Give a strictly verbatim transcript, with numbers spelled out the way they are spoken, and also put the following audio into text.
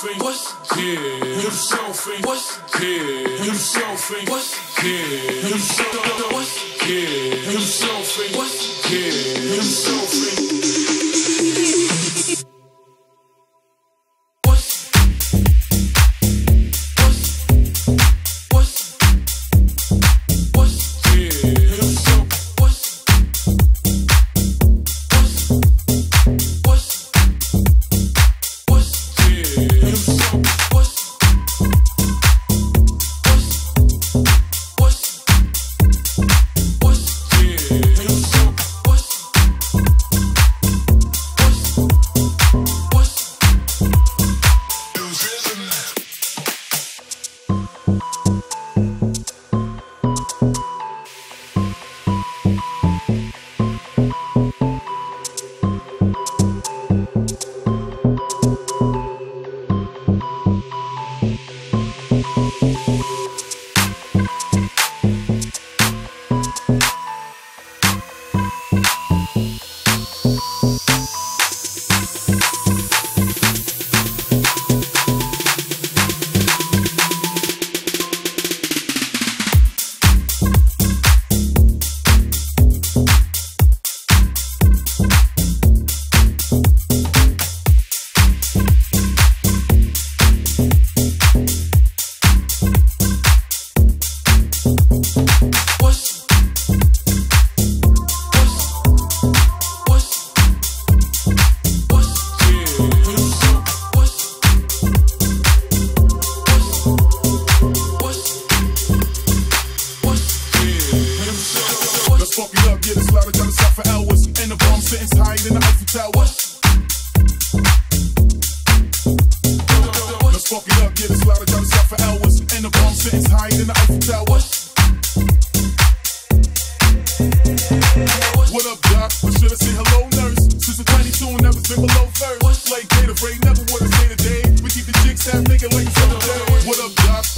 selfie? What's yeah? You selfie? What's yeah? You selfie? What's yeah? You selfie? What's yeah? You selfie? What's yeah? You selfie? What up, Doc?